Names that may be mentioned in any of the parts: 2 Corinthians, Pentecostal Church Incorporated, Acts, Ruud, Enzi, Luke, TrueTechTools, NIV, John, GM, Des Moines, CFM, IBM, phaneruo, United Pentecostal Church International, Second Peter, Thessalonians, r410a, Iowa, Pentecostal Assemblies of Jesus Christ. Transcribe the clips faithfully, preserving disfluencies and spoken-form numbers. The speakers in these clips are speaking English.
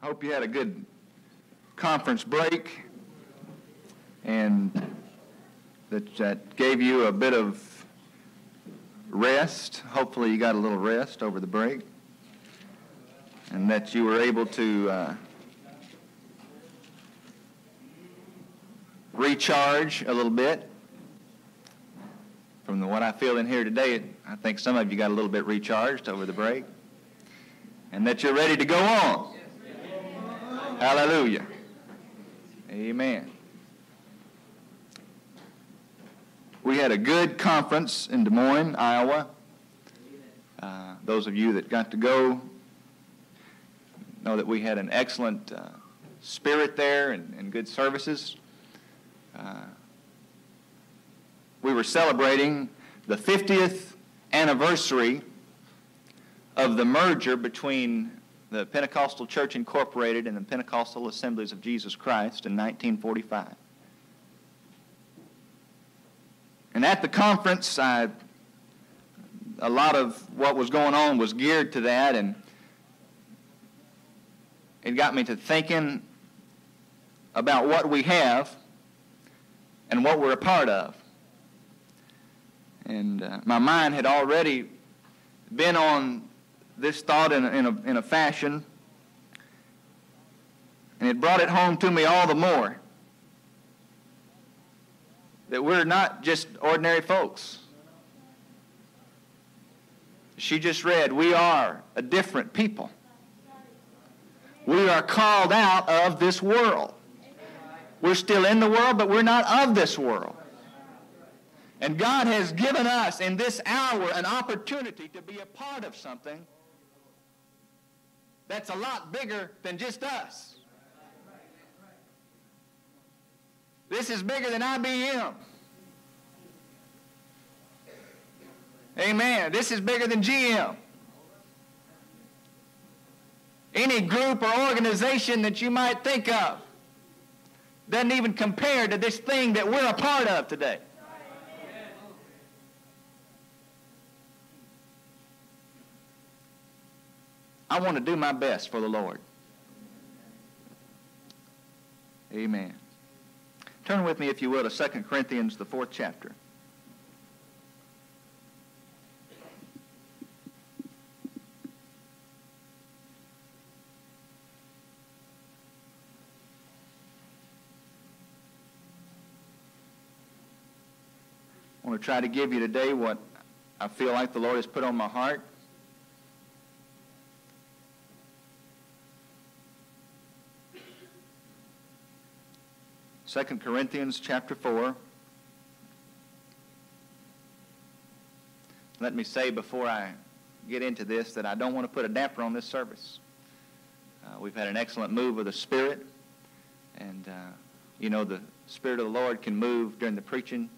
I hope you had a good conference break and that, that gave you a bit of rest. Hopefully you got a little rest over the break and that you were able to uh, recharge a little bit. From the, what I feel in here today, I think some of you got a little bit recharged over the break and that you're ready to go on. Hallelujah. Amen. We had a good conference in Des Moines, Iowa. Uh, those of you that got to go know that we had an excellent uh, spirit there and, and good services. Uh, we were celebrating the fiftieth anniversary of the merger between the Pentecostal Church Incorporated and the Pentecostal Assemblies of Jesus Christ in nineteen forty-five. And at the conference, I, a lot of what was going on was geared to that, and it got me to thinking about what we have and what we're a part of. And uh, my mind had already been on this thought in a, in, a, in a fashion, and it brought it home to me all the more that we're not just ordinary folks. She just read, we are a different people. We are called out of this world. We're still in the world, but we're not of this world. And God has given us in this hour an opportunity to be a part of something that's a lot bigger than just us. This is bigger than I B M. Amen. This is bigger than G M. Any group or organization that you might think of doesn't even compare to this thing that we're a part of today. I want to do my best for the Lord. Amen. Turn with me, if you will, to Second Corinthians, the fourth chapter. I want to try to give you today what I feel like the Lord has put on my heart. Second Corinthians chapter four. Let me say before I get into this that I don't want to put a damper on this service. Uh, we've had an excellent move of the Spirit. And, uh, you know, the Spirit of the Lord can move during the preaching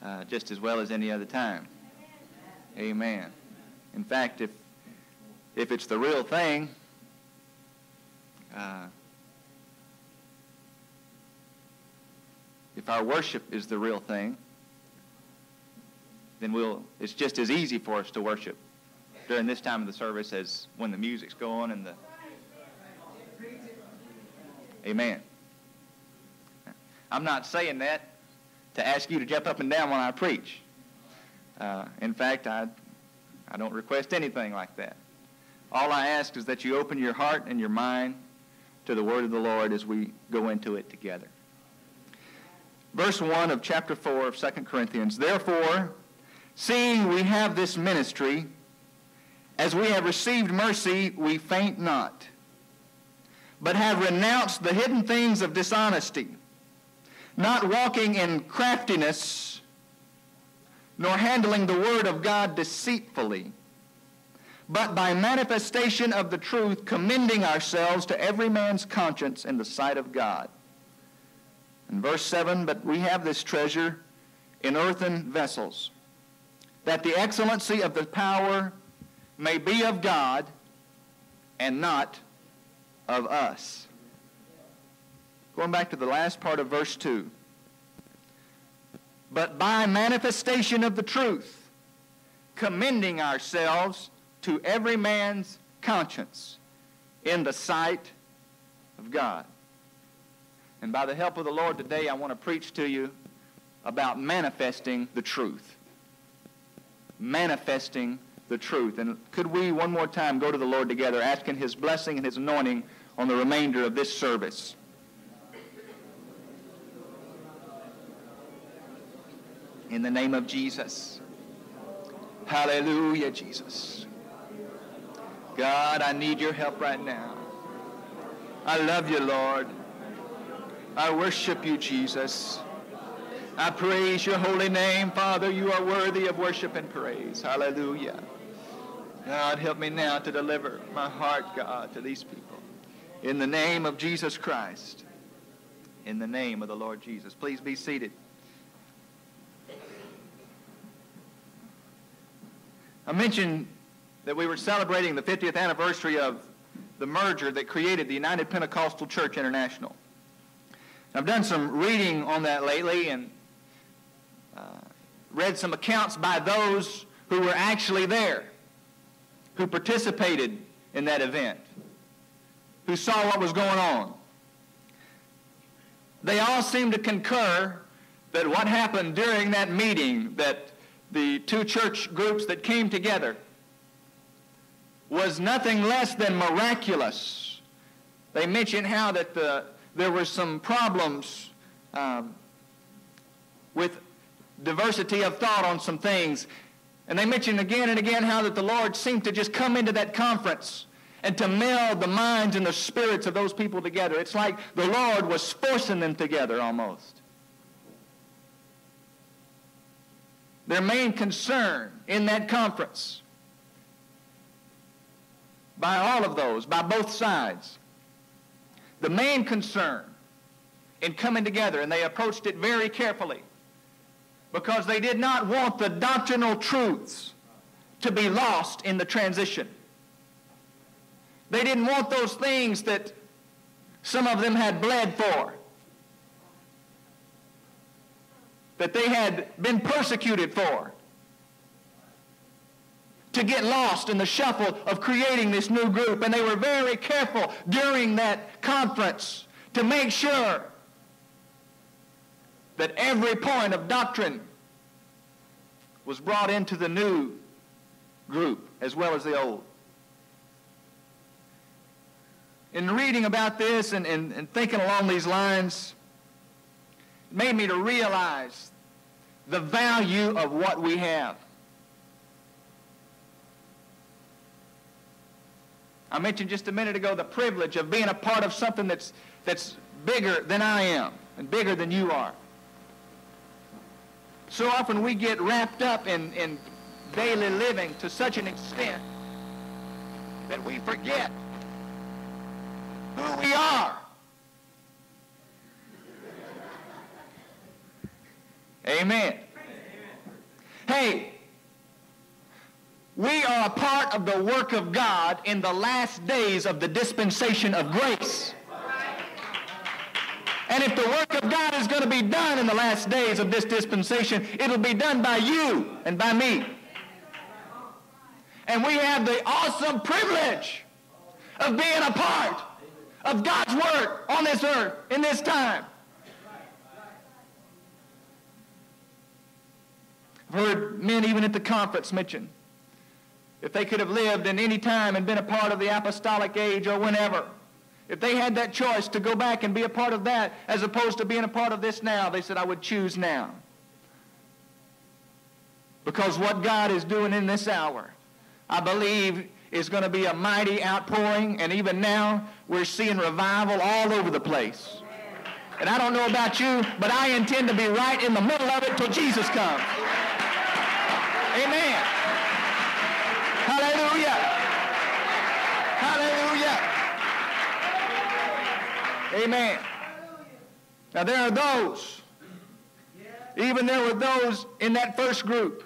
uh, just as well as any other time. Amen. In fact, if, if it's the real thing, uh, if our worship is the real thing, then we'll, it's just as easy for us to worship during this time of the service as when the music's going and the... Amen. I'm not saying that to ask you to jump up and down when I preach. Uh, in fact, I, I don't request anything like that. All I ask is that you open your heart and your mind to the Word of the Lord as we go into it together. Verse one of chapter four of Second Corinthians. Therefore, seeing we have this ministry, as we have received mercy, we faint not, but have renounced the hidden things of dishonesty, not walking in craftiness, nor handling the word of God deceitfully, but by manifestation of the truth, commending ourselves to every man's conscience in the sight of God. In verse seven, but we have this treasure in earthen vessels, that the excellency of the power may be of God and not of us. Going back to the last part of verse two. But by manifestation of the truth, commending ourselves to every man's conscience in the sight of God. And by the help of the Lord today, I want to preach to you about manifesting the truth. Manifesting the truth. And could we one more time go to the Lord together, asking His blessing and His anointing on the remainder of this service? In the name of Jesus. Hallelujah, Jesus. God, I need your help right now. I love you, Lord. I worship you, Jesus. I praise your holy name, Father. You are worthy of worship and praise. Hallelujah. God, help me now to deliver my heart, God, to these people. In the name of Jesus Christ. In the name of the Lord Jesus. Please be seated. I mentioned that we were celebrating the fiftieth anniversary of the merger that created the United Pentecostal Church International. I've done some reading on that lately and uh, read some accounts by those who were actually there, who participated in that event, who saw what was going on. They all seemed to concur that what happened during that meeting, that the two church groups that came together, was nothing less than miraculous. They mentioned how that the There were some problems um, with diversity of thought on some things. And they mentioned again and again how that the Lord seemed to just come into that conference and to meld the minds and the spirits of those people together. It's like the Lord was forcing them together almost. Their main concern in that conference, by all of those, by both sides, the main concern in coming together, and they approached it very carefully because they did not want the doctrinal truths to be lost in the transition. They didn't want those things that some of them had bled for, that they had been persecuted for, to get lost in the shuffle of creating this new group. And they were very careful during that conference to make sure that every point of doctrine was brought into the new group as well as the old. In reading about this and, and, and thinking along these lines, it made me to realize the value of what we have. I mentioned just a minute ago the privilege of being a part of something that's, that's bigger than I am and bigger than you are. So often we get wrapped up in, in daily living to such an extent that we forget who we are. Amen. Hey, we are a part of the work of God in the last days of the dispensation of grace. And if the work of God is going to be done in the last days of this dispensation, it'll be done by you and by me. And we have the awesome privilege of being a part of God's work on this earth in this time. I've heard men even at the conference mention, if they could have lived in any time and been a part of the apostolic age or whenever, if they had that choice to go back and be a part of that as opposed to being a part of this now, they said, I would choose now. Because what God is doing in this hour, I believe, is going to be a mighty outpouring. And even now, we're seeing revival all over the place. And I don't know about you, but I intend to be right in the middle of it till Jesus comes. Amen. Hallelujah. Hallelujah. Amen. Now there are those, even there were those in that first group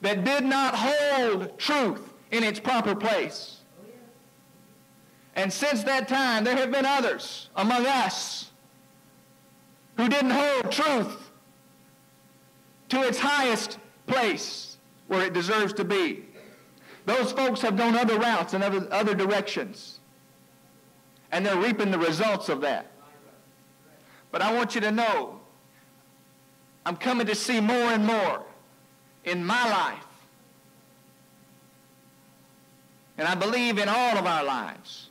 that did not hold truth in its proper place. And since that time, there have been others among us who didn't hold truth to its highest place where it deserves to be. Those folks have gone other routes and other, other directions. and they're reaping the results of that. But I want you to know, I'm coming to see more and more in my life, and I believe in all of our lives,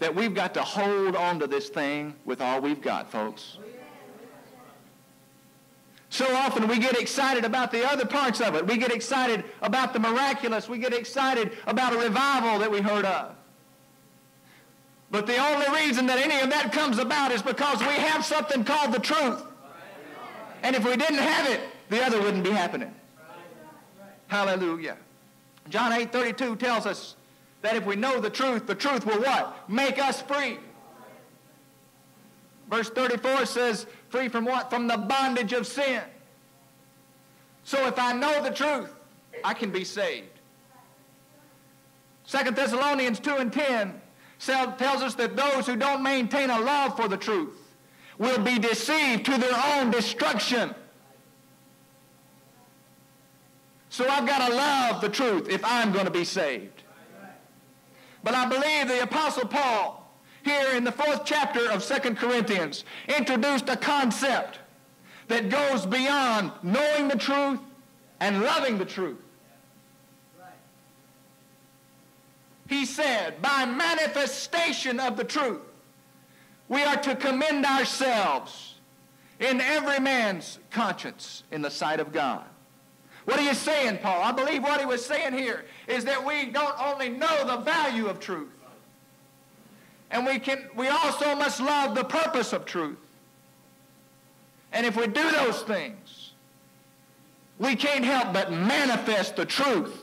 that we've got to hold on to this thing with all we've got, folks. So often we get excited about the other parts of it. We get excited about the miraculous. We get excited about a revival that we heard of. But the only reason that any of that comes about is because we have something called the truth. And if we didn't have it, the other wouldn't be happening. Hallelujah. John eight thirty-two tells us that if we know the truth, the truth will what? Make us free. Verse thirty-four says, free from what? From the bondage of sin. So if I know the truth, I can be saved. Second Thessalonians two and ten tells us that those who don't maintain a love for the truth will be deceived to their own destruction. So I've got to love the truth if I'm going to be saved. But I believe the Apostle Paul, here in the fourth chapter of Second Corinthians, introduced a concept that goes beyond knowing the truth and loving the truth. He said, by manifestation of the truth, we are to commend ourselves in every man's conscience in the sight of God. What are you saying, Paul? I believe what he was saying here is that we don't only know the value of truth, and we can, we also must love the purpose of truth. And if we do those things, we can't help but manifest the truth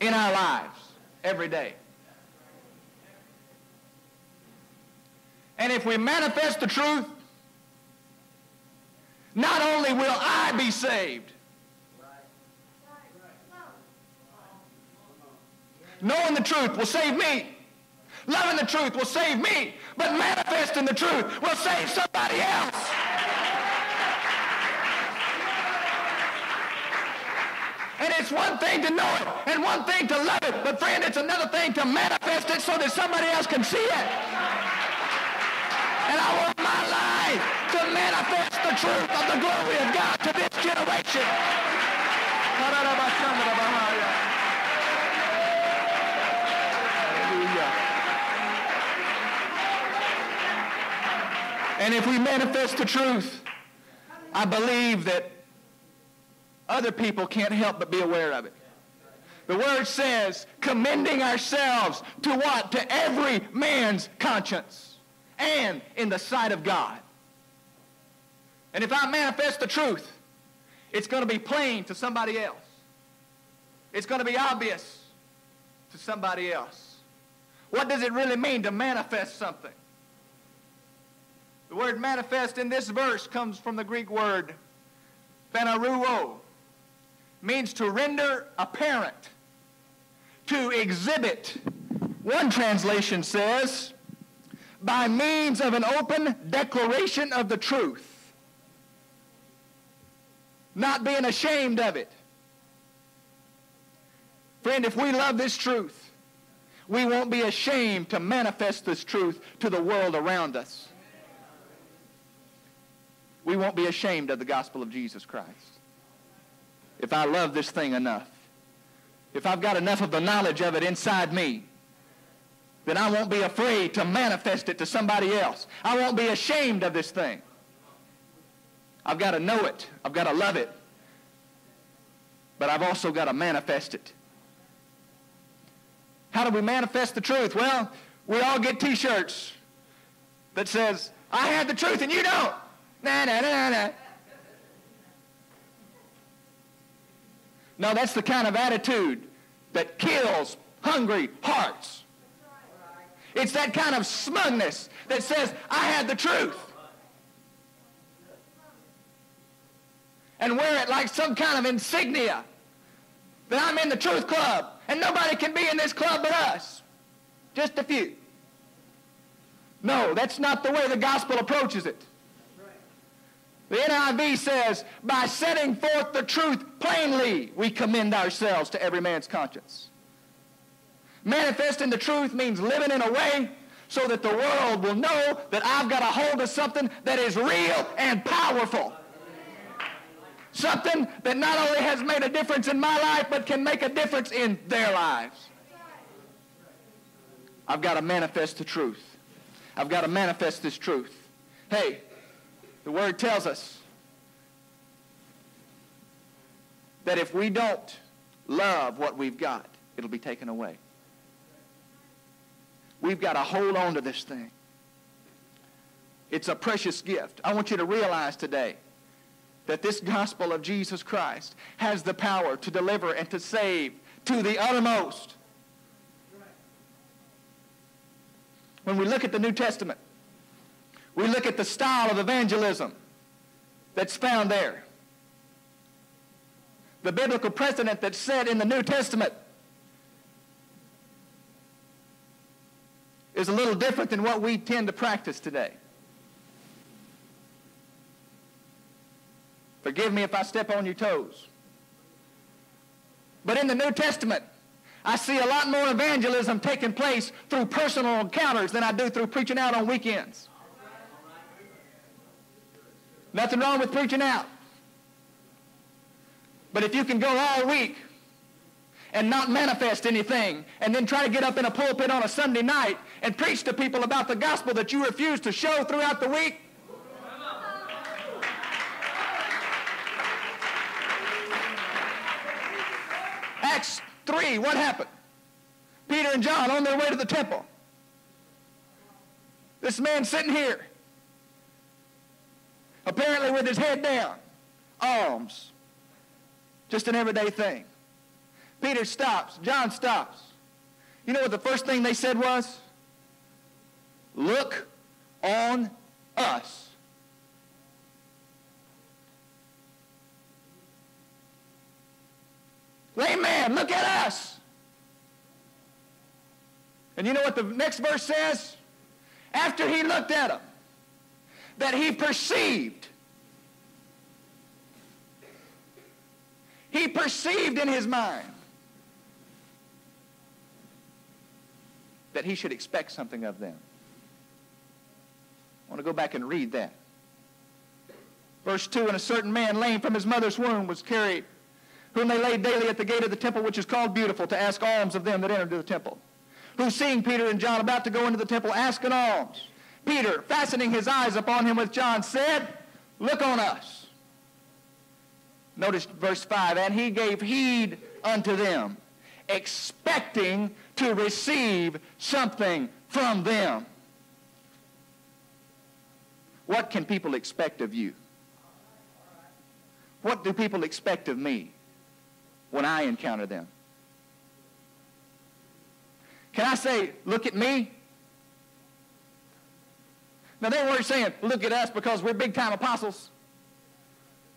in our lives every day. And if we manifest the truth, not only will I be saved, knowing the truth will save me. Loving the truth will save me, but manifesting the truth will save somebody else. And it's one thing to know it and one thing to love it, but friend, it's another thing to manifest it so that somebody else can see it. And I want my life to manifest the truth of the glory of God to this generation. And if we manifest the truth, I believe that other people can't help but be aware of it. The Word says, commending ourselves to what? To every man's conscience and in the sight of God. And if I manifest the truth, it's going to be plain to somebody else. It's going to be obvious to somebody else. What does it really mean to manifest something? The word manifest in this verse comes from the Greek word phaneruo, means to render apparent, to exhibit. One translation says, by means of an open declaration of the truth, not being ashamed of it. Friend, if we love this truth, we won't be ashamed to manifest this truth to the world around us. We won't be ashamed of the gospel of Jesus Christ. If I love this thing enough, if I've got enough of the knowledge of it inside me, then I won't be afraid to manifest it to somebody else. I won't be ashamed of this thing. I've got to know it. I've got to love it. But I've also got to manifest it. How do we manifest the truth? Well, we all get t-shirts that says, I had the truth and you don't. Na, na, na, na. No, that's the kind of attitude that kills hungry hearts. It's that kind of smugness that says, I had the truth, and wear it like some kind of insignia that I'm in the truth club, and nobody can be in this club but us. Just a few. No, that's not the way the gospel approaches it. The N I V says, by setting forth the truth plainly, we commend ourselves to every man's conscience. Manifesting the truth means living in a way so that the world will know that I've got a hold of something that is real and powerful. Something that not only has made a difference in my life, but can make a difference in their lives. I've got to manifest the truth. I've got to manifest this truth. Hey, the Word tells us that if we don't love what we've got, it'll be taken away. We've got to hold on to this thing. It's a precious gift. I want you to realize today that this gospel of Jesus Christ has the power to deliver and to save to the uttermost. When we look at the New Testament, we look at the style of evangelism that's found there. The biblical precedent that's set in the New Testament is a little different than what we tend to practice today. Forgive me if I step on your toes. But in the New Testament, I see a lot more evangelism taking place through personal encounters than I do through preaching out on weekends. Nothing wrong with preaching out. But if you can go all week and not manifest anything, and then try to get up in a pulpit on a Sunday night and preach to people about the gospel that you refuse to show throughout the week, Acts three, what happened? Peter and John on their way to the temple. This man sitting here, apparently with his head down, alms, just an everyday thing. Peter stops. John stops. You know what the first thing they said was? Look on us. Lay man, look at us. And you know what the next verse says? After he looked at them, that he perceived. He perceived in his mind that he should expect something of them. I want to go back and read that. Verse two, and a certain man lame from his mother's womb was carried, whom they laid daily at the gate of the temple, which is called Beautiful, to ask alms of them that entered the temple. Who, seeing Peter and John about to go into the temple, asked an alms. Peter, fastening his eyes upon him with John, said, Look on us. Notice verse five, and he gave heed unto them, expecting to receive something from them. What can people expect of you? What do people expect of me when I encounter them? Can I say, look at me? Now, they weren't saying, look at us because we're big-time apostles.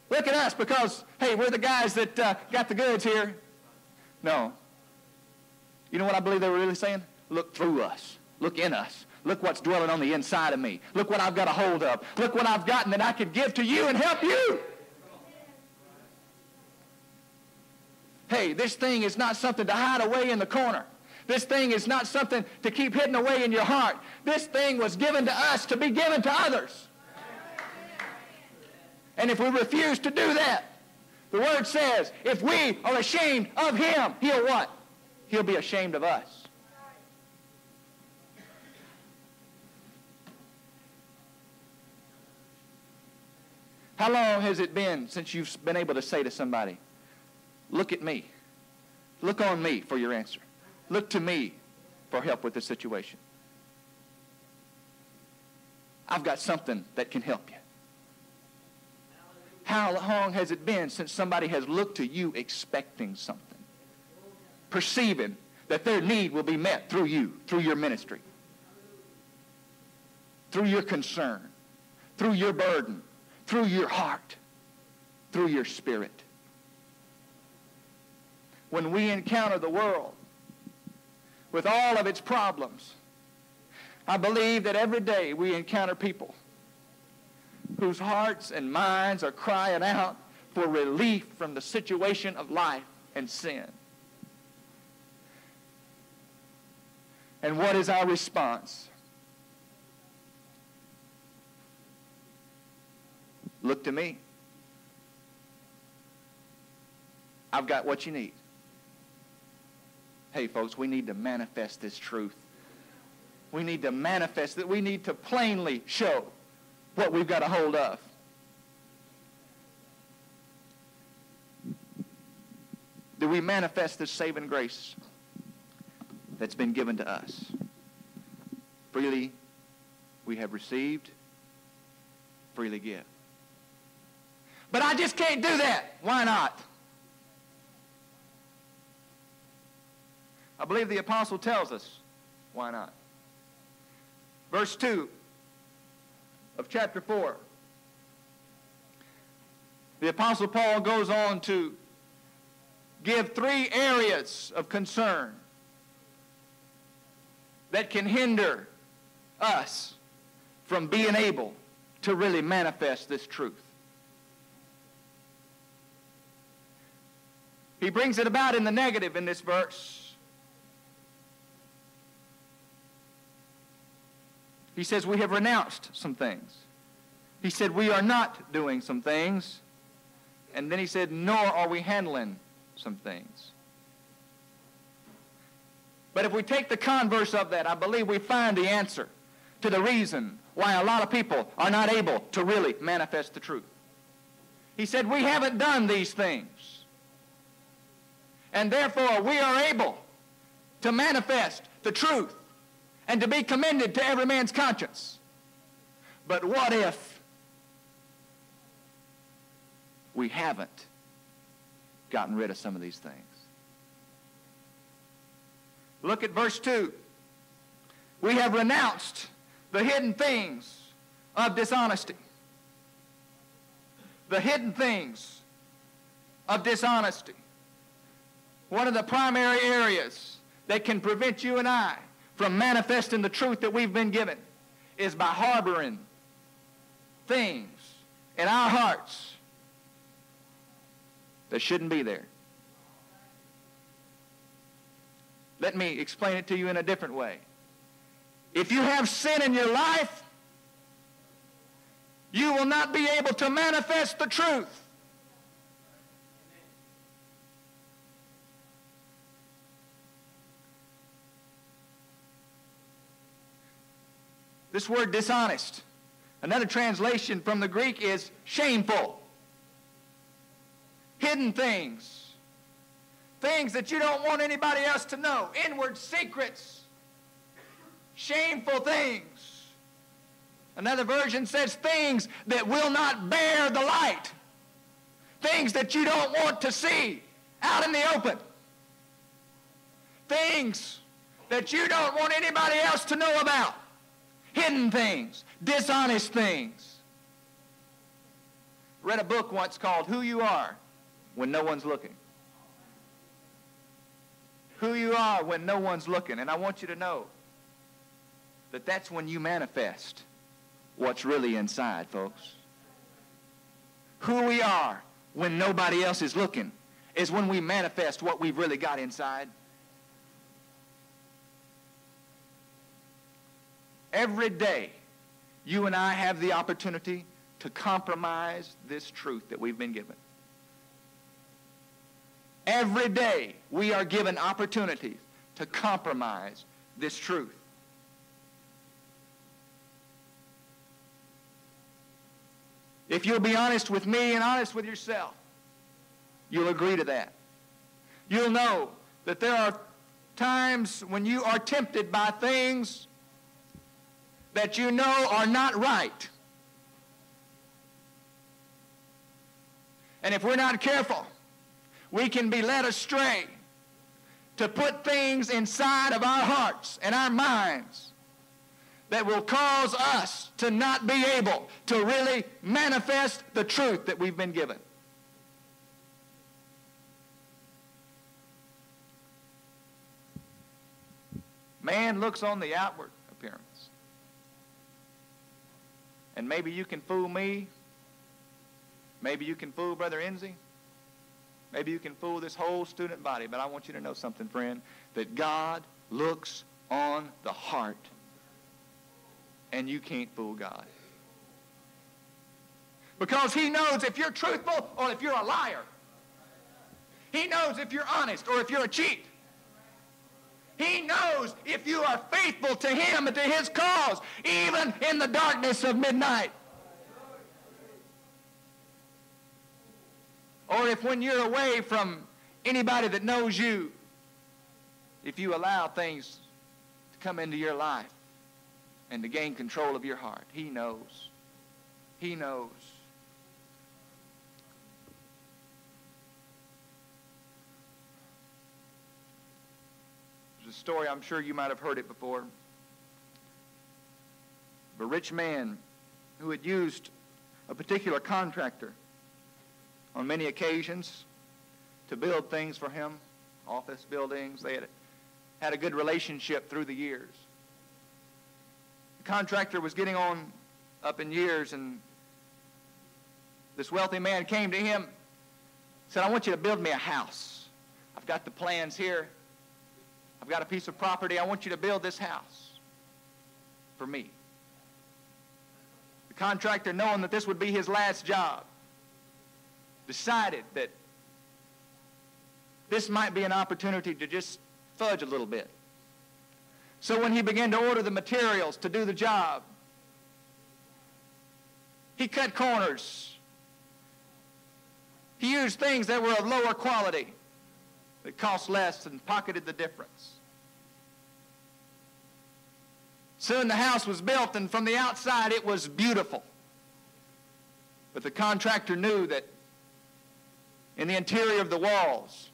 Look at us because, hey, we're the guys that uh, got the goods here. No. You know what I believe they were really saying? Look through us. Look in us. Look what's dwelling on the inside of me. Look what I've got a hold of. Look what I've gotten that I could give to you and help you. Hey, this thing is not something to hide away in the corner. This thing is not something to keep hidden away in your heart. This thing was given to us to be given to others. And if we refuse to do that, the Word says, if we are ashamed of Him, He'll what? He'll be ashamed of us. How long has it been since you've been able to say to somebody, look at me. Look on me for your answer. Look to me for help with this situation. I've got something that can help you. How long has it been since somebody has looked to you expecting something, perceiving that their need will be met through you, through your ministry, through your concern, through your burden, through your heart, through your spirit? When we encounter the world with all of its problems, I believe that every day we encounter people whose hearts and minds are crying out for relief from the situation of life and sin. And what is our response? Look to me. I've got what you need. Hey, folks, we need to manifest this truth. We need to manifest that. We need to plainly show what we've got a hold of. Do we manifest this saving grace that's been given to us? Freely we have received, freely give. But I just can't do that. Why not? I believe the apostle tells us, why not? Verse two of chapter four. The apostle Paul goes on to give three areas of concern that can hinder us from being able to really manifest this truth. He brings it about in the negative in this verse. He says we have renounced some things. He said we are not doing some things. And then he said, nor are we handling some things. But if we take the converse of that, I believe we find the answer to the reason why a lot of people are not able to really manifest the truth. He said, we haven't done these things, and therefore we are able to manifest the truth and to be commended to every man's conscience. But what if we haven't gotten rid of some of these things? Look at verse two. We have renounced the hidden things of dishonesty. The hidden things of dishonesty. One of the primary areas that can prevent you and I from manifesting the truth that we've been given is by harboring things in our hearts that shouldn't be there. Let me explain it to you in a different way. If you have sin in your life, you will not be able to manifest the truth. This word dishonest, another translation from the Greek is shameful. Hidden things, things that you don't want anybody else to know, inward secrets. Shameful things. Another version says things that will not bear the light. Things that you don't want to see out in the open. Things that you don't want anybody else to know about. Hidden things. Dishonest things. Read a book once called Who You Are When No One's Looking. Who You Are When No One's Looking. And I want you to know that that's when you manifest what's really inside, folks. Who we are when nobody else is looking is when we manifest what we've really got inside. Every day, you and I have the opportunity to compromise this truth that we've been given. Every day, we are given opportunities to compromise this truth. If you'll be honest with me and honest with yourself, you'll agree to that. You'll know that there are times when you are tempted by things that you know are not right. And if we're not careful, we can be led astray to put things inside of our hearts and our minds that will cause us to not be able to really manifest the truth that we've been given. Man looks on the outward appearance. And maybe you can fool me. Maybe you can fool Brother Enzi. Maybe you can fool this whole student body. But I want you to know something, friend, that God looks on the heart. And you can't fool God. Because he knows if you're truthful or if you're a liar. He knows if you're honest or if you're a cheat. He knows if you are faithful to him and to his cause, even in the darkness of midnight. Or if when you're away from anybody that knows you, if you allow things to come into your life and to gain control of your heart, he knows. He knows. There's a story, I'm sure you might have heard it before, of a rich man who had used a particular contractor on many occasions to build things for him, office buildings. They had, had a good relationship through the years. The contractor was getting on up in years, and this wealthy man came to him, said, I want you to build me a house. I've got the plans here. I've got a piece of property. I want you to build this house for me. The contractor, knowing that this would be his last job, decided that this might be an opportunity to just fudge a little bit. So when he began to order the materials to do the job, he cut corners. He used things that were of lower quality, that cost less, and pocketed the difference. Soon the house was built, and from the outside it was beautiful. But the contractor knew that in the interior of the walls,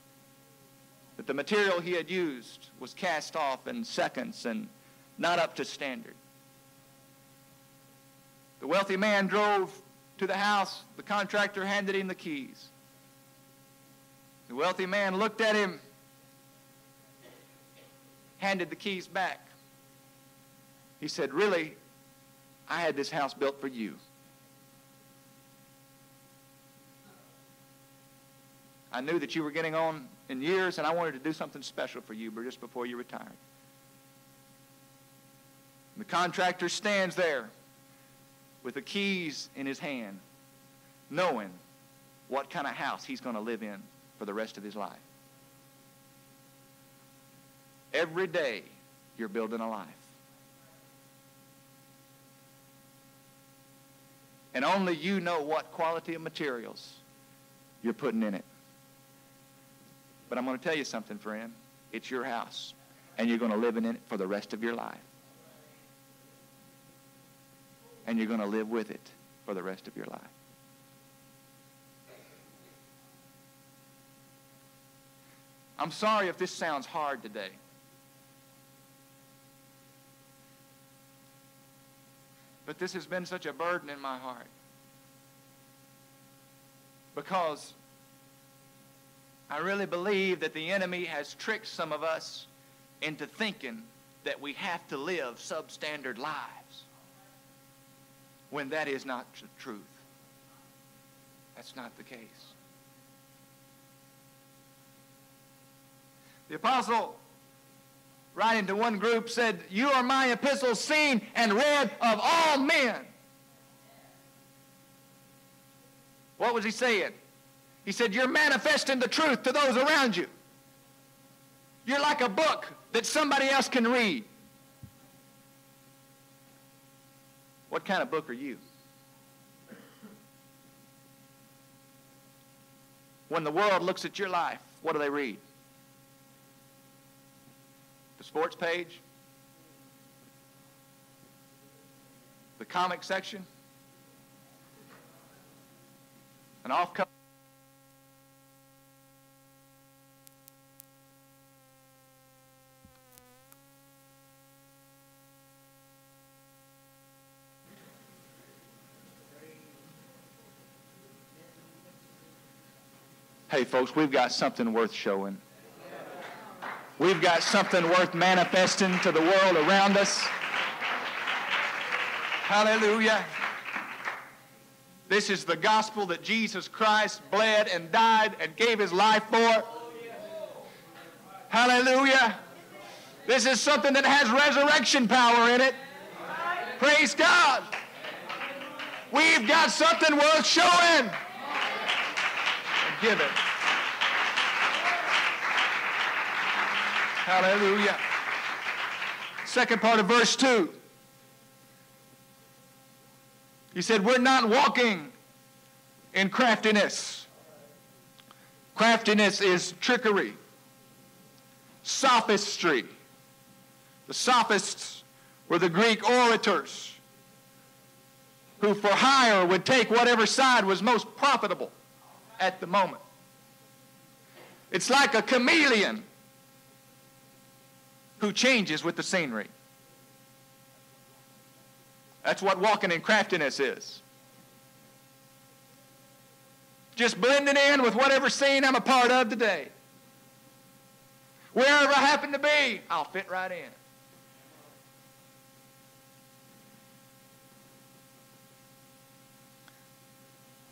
that the material he had used was cast off in seconds and not up to standard. The wealthy man drove to the house. The contractor handed him the keys. The wealthy man looked at him, handed the keys back. He said, really, I had this house built for you. I knew that you were getting on in years, and I wanted to do something special for you just before you retired. And the contractor stands there with the keys in his hand, knowing what kind of house he's going to live in for the rest of his life. Every day you're building a life. And only you know what quality of materials you're putting in it. But I'm going to tell you something, friend. It's your house, and you're going to live in it for the rest of your life. And you're going to live with it for the rest of your life. I'm sorry if this sounds hard today. But this has been such a burden in my heart. Because I really believe that the enemy has tricked some of us into thinking that we have to live substandard lives when that is not the truth. That's not the case. The apostle, writing to one group, said, you are my epistle seen and read of all men. What was he saying? He said, you're manifesting the truth to those around you. You're like a book that somebody else can read. What kind of book are you? When the world looks at your life, what do they read? The sports page? The comic section? An off-cover? Hey, folks, we've got something worth showing. We've got something worth manifesting to the world around us. Hallelujah. This is the gospel that Jesus Christ bled and died and gave his life for. Hallelujah. This is something that has resurrection power in it. Praise God. We've got something worth showing. Give it. Hallelujah. Second part of verse two. He said, we're not walking in craftiness. Craftiness is trickery, sophistry. The sophists were the Greek orators who for hire would take whatever side was most profitable at the moment. It's like a chameleon who changes with the scenery. That's what walking in craftiness is. Just blending in with whatever scene I'm a part of today. Wherever I happen to be, I'll fit right in.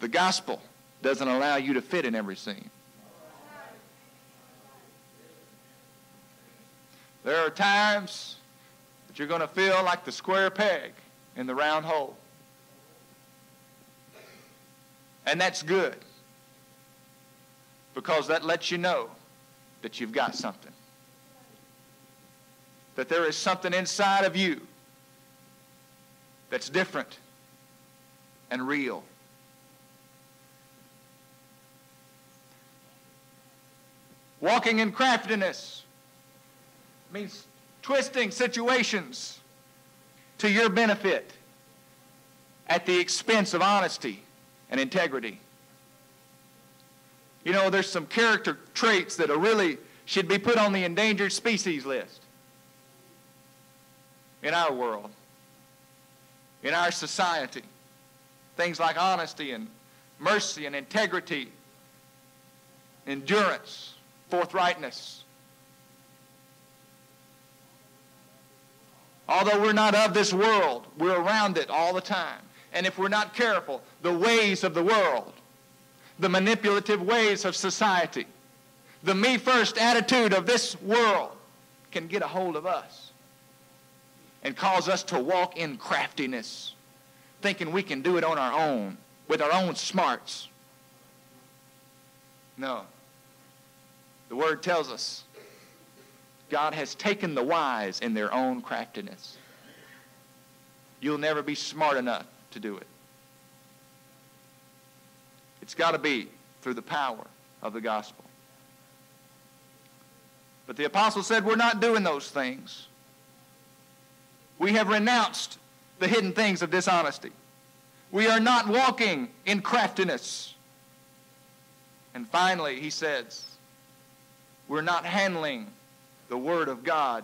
The gospel doesn't allow you to fit in every scene. There are times that you're going to feel like the square peg in the round hole. And that's good, because that lets you know that you've got something. That there is something inside of you that's different and real. Walking in craftiness means twisting situations to your benefit at the expense of honesty and integrity. You know, there's some character traits that are really should be put on the endangered species list in our world, in our society. Things like honesty and mercy and integrity, endurance, forthrightness. Although we're not of this world, we're around it all the time. And if we're not careful, the ways of the world, the manipulative ways of society, the me-first attitude of this world can get a hold of us and cause us to walk in craftiness, thinking we can do it on our own, with our own smarts. No. The Word tells us God has taken the wise in their own craftiness. You'll never be smart enough to do it. It's got to be through the power of the gospel. But the apostle said, we're not doing those things. We have renounced the hidden things of dishonesty. We are not walking in craftiness. And finally, he says, we're not handling the Word of God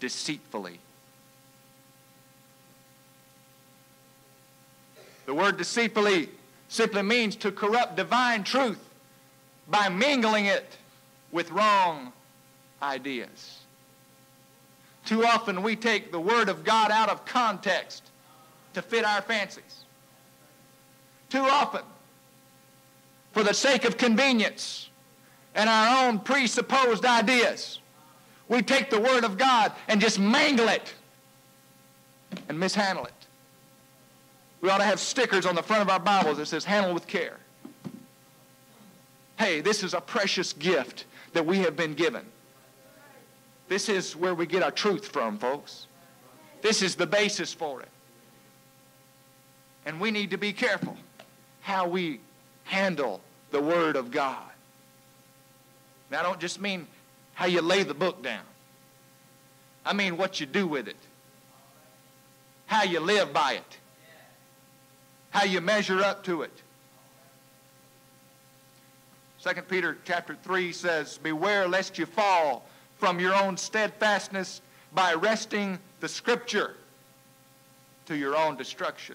deceitfully. The word deceitfully simply means to corrupt divine truth by mingling it with wrong ideas. Too often we take the Word of God out of context to fit our fancies. Too often, for the sake of convenience and our own presupposed ideas, we take the Word of God and just mangle it and mishandle it. We ought to have stickers on the front of our Bibles that says, handle with care. Hey, this is a precious gift that we have been given. This is where we get our truth from, folks. This is the basis for it. And we need to be careful how we handle the Word of God. Now, I don't just mean how you lay the book down. I mean what you do with it. How you live by it. How you measure up to it. Second Peter chapter three says, beware lest you fall from your own steadfastness by wresting the Scripture to your own destruction.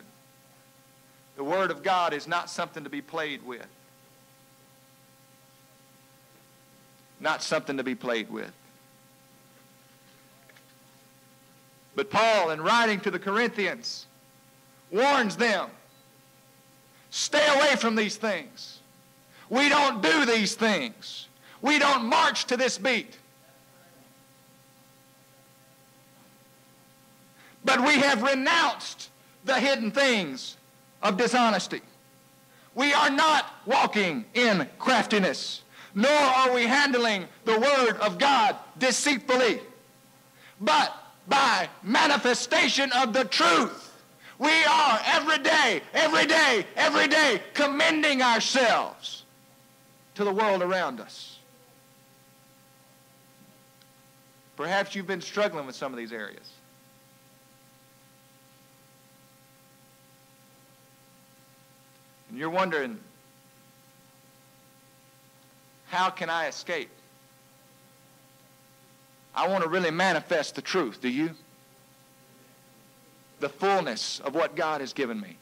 The Word of God is not something to be played with. Not something to be played with. But Paul, in writing to the Corinthians, warns them, stay away from these things. We don't do these things. We don't march to this beat. But we have renounced the hidden things of dishonesty. We are not walking in craftiness, nor are we handling the Word of God deceitfully, but by manifestation of the truth. We are every day, every day, every day commending ourselves to the world around us. Perhaps you've been struggling with some of these areas. And you're wondering, how can I escape? I want to really manifest the truth, do you? The fullness of what God has given me.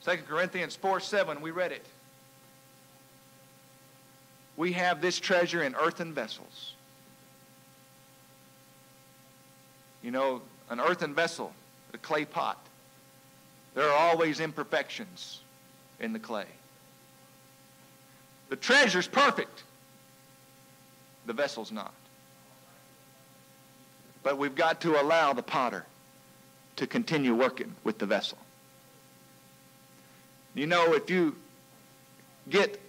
Second Corinthians four seven, we read it. We have this treasure in earthen vessels. You know, an earthen vessel, a clay pot. There are always imperfections in the clay. The treasure's perfect. The vessel's not. But we've got to allow the potter to continue working with the vessel. You know, if you get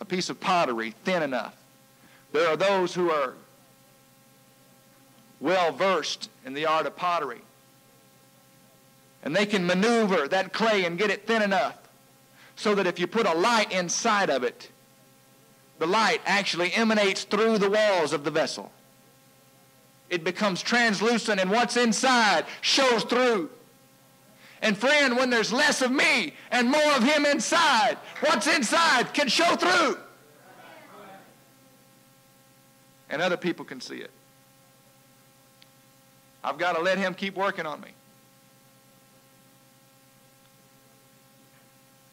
a piece of pottery thin enough, there are those who are well versed in the art of pottery, and they can maneuver that clay and get it thin enough so that if you put a light inside of it, the light actually emanates through the walls of the vessel. It becomes translucent, and what's inside shows through. And friend, when there's less of me and more of him inside, what's inside can show through. And other people can see it. I've got to let him keep working on me.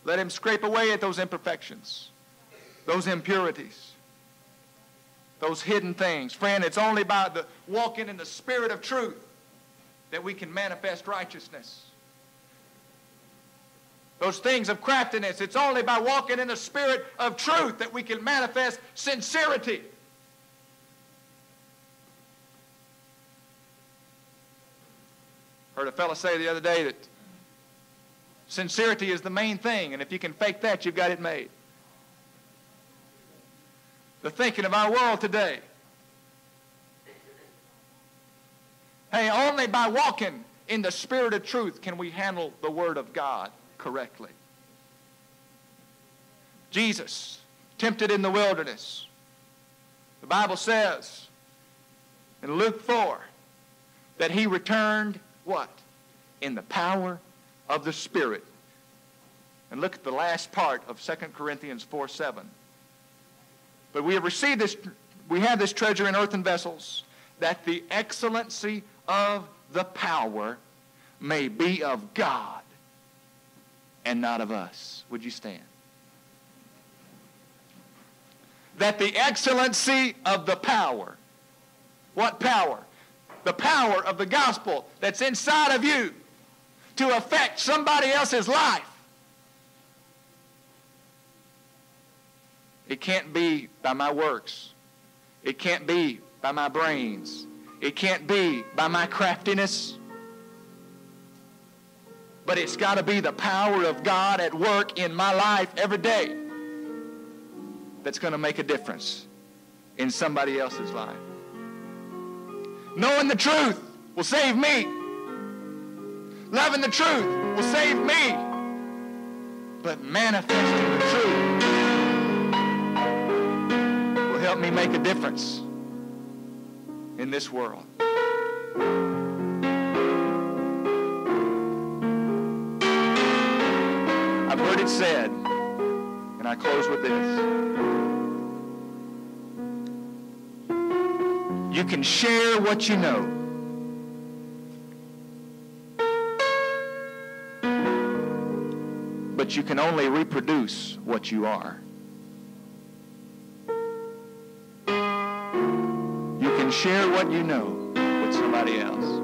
Let him scrape away at those imperfections, those impurities, those hidden things. Friend, it's only by the walking in the spirit of truth that we can manifest righteousness. Those things of craftiness, it's only by walking in the spirit of truth that we can manifest sincerity. Heard a fellow say the other day that sincerity is the main thing, and if you can fake that, you've got it made. The thinking of our world today. Hey, only by walking in the spirit of truth can we handle the Word of God correctly. Jesus, tempted in the wilderness. The Bible says in Luke four that he returned, what? In the power of of the Spirit. And look at the last part of Second Corinthians four seven. But we have received this, we have this treasure in earthen vessels, that the excellency of the power may be of God and not of us. Would you stand? That the excellency of the power. What power? The power of the gospel that's inside of you, to affect somebody else's life. It can't be by my works. It can't be by my brains. It can't be by my craftiness. But it's got to be the power of God at work in my life every day that's going to make a difference in somebody else's life. Knowing the truth will save me. Loving the truth will save me, but manifesting the truth will help me make a difference in this world. I've heard it said, and I close with this. You can share what you know. But you can only reproduce what you are. You can share what you know with somebody else.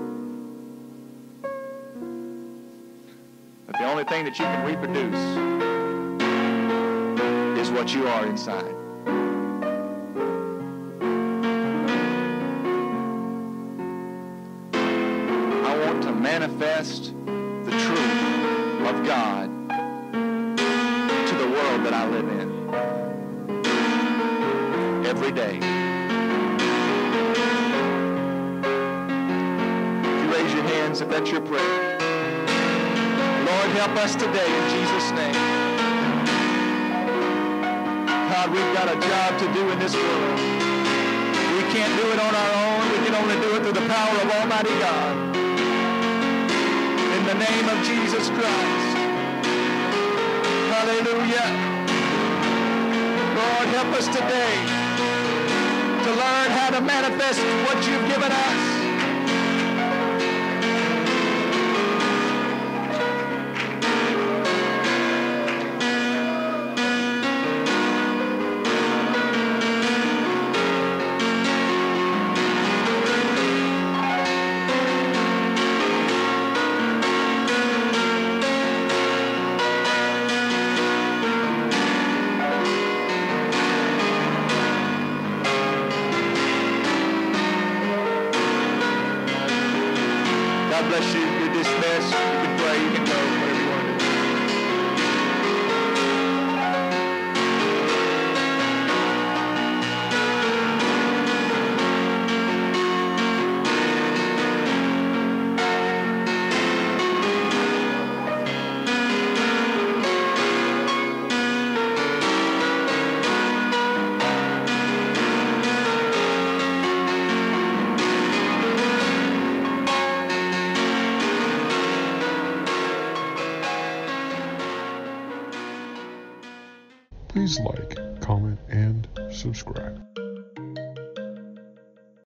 But the only thing that you can reproduce is what you are inside. I want to manifest the truth of God to the world that I live in every day. If you raise your hands, if that's your prayer. Lord, help us today in Jesus' name. God, we've got a job to do in this world. We can't do it on our own. We can only do it through the power of Almighty God. In the name of Jesus Christ. Hallelujah. Lord, help us today to learn how to manifest what you've given us. Please like, comment, and subscribe.